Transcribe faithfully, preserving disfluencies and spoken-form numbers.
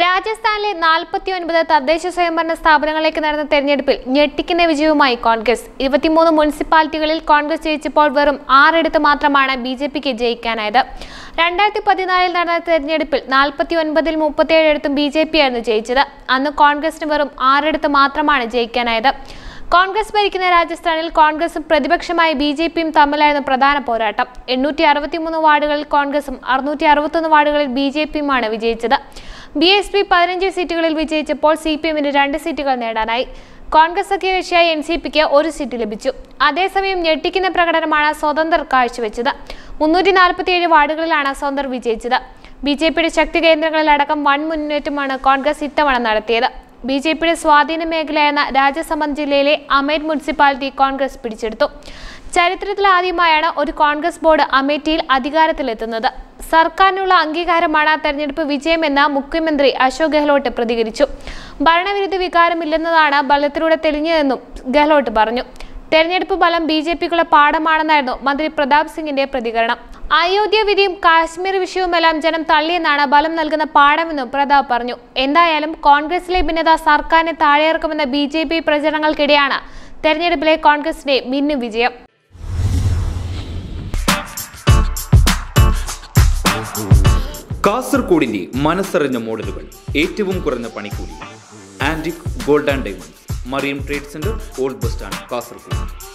Rajasthan forty-nine തദ്ദേശ സ്വയംഭരണ സ്ഥാപനങ്ങളിലേക്ക് നടന്ന തെരഞ്ഞെടുപ്പിൽ ഞെട്ടിക്കുന്ന വിജയവുമായി കോൺഗ്രസ് ഇരുപത്തിമൂന്ന് മുനിസിപ്പാലിറ്റികളിൽ കോൺഗ്രസ് ജയിച്ചപ്പോൾ വെറും ആറ് ഇടത്ത് മാത്രമാണ് ബിജെപിക്ക് ജയിക്കാനായത് രണ്ടായിരത്തി പതിനാല് ൽ നടന്ന തെരഞ്ഞെടുപ്പിൽ നാൽപ്പത്തിയൊൻപത് ൽ മുപ്പത്തിയേഴ് ഇടത്തും ബിജെപിയാണ് ജയിച്ചത് അന്ന് കോൺഗ്രസിന് വെറും ആറ് ഇടത്ത് മാത്രമാണ് ജയിക്കാനായത് Congress ഭരിക്കുന്ന രാജസ്ഥാനിൽ കോൺഗ്രസും പ്രതിപക്ഷമായി ബിജെപിയും തമ്മിലായിരുന്നു പ്രധാന പോരാട്ടം എണ്ണൂറ്റി അറുപത്തിമൂന്ന് വാർഡുകളിൽ കോൺഗ്രസും അറുനൂറ്റി അറുപത്തൊന്ന് വാർഡുകളിൽ ബിജെപിയുമാണ് വിജയിച്ചത് ബിഎസ്പി പതിനഞ്ച് സീറ്റുകളിൽ വിജയിച്ചപ്പോൾ സിപിഎമ്മിന് രണ്ട് സീറ്റുകൾ നേടാനായി കോൺഗ്രസ് സഖ്യകക്ഷിയായ എൻസിപിക്ക് ഒരു സീറ്റ് ലഭിച്ചു അതേസമയം ഞെട്ടിക്കുന്ന പ്രകടനമാണ് സ്വതന്ത്രർ കാഴ്ചവെച്ചത് മുന്നൂറ്റി നാൽപ്പത്തിയേഴ് വാർഡുകളിലാണ് സ്വതന്ത്രർ വിജയിച്ചത് ബിജെപിയുടെ ശക്തി കേന്ദ്രങ്ങളിൽ അടക്കം വൻ മുന്നേറ്റമാണ് കോൺഗ്രസ് ഇത്തവണ നടത്തിയത് ബിജെപിയുടെ സ്വാധീന മേഖലയായ രാജസമന്ദ് ജില്ലയിലെ അമേറ്റ് മുനിസിപ്പാലിറ്റി കോൺഗ്രസ് പിടിച്ചെടുത്തു. ചരിത്രത്തിലാദ്യമായാണ് ഒരു കോൺഗ്രസ് ബോർഡ് അമേറ്റിയിൽ അധികാരത്തിലെത്തുന്നത്. സർക്കാരിനുള്ള അംഗീകാരമാണ് തെരഞ്ഞെടുപ്പ് വിജയമെന്ന് മുഖ്യമന്ത്രി അശോക് ഗെഹ്ലോട്ട് പ്രതികരിച്ചു. ഭരണവിരുദ്ധ വികാരമില്ലെന്നതാണ് ബലത്തിലൂടെ തെളിഞ്ഞതെന്നും ഗെഹ്ലോട്ട് പറഞ്ഞു. തെരഞ്ഞെടുപ്പ് ഫലം ബിജെപിക്കുള്ള പാഠമാണെന്നായിരുന്നു മന്ത്രി പ്രതാപ് സിംഗിന്റെ പ്രതികരണം. അയോധ്യ വിധിയും കാശ്മീർ വിഷയവുമെല്ലാം ജനം തള്ളിയെന്നാണ് ബലം നൽകുന്ന പാഠമെന്നും പ്രതാപ് പറഞ്ഞു. എന്തായാലും കോൺഗ്രസിലെ ഭിന്നത സർക്കാരിനെ താഴെയിറക്കുമെന്ന ബി ജെ പി പ്രചരണങ്ങൾക്കിടെയാണ് തെരഞ്ഞെടുപ്പിലെ കോൺഗ്രസിന്റെ മിന്നും വിജയം. കാസർഗോഡിന്റെ മനസ്സറിഞ്ഞ മോഡലുകൾ ഏറ്റവും കുറഞ്ഞ പണിക്കൂലി antique gold and diamonds marine trade centre old bus stand Kasaragod.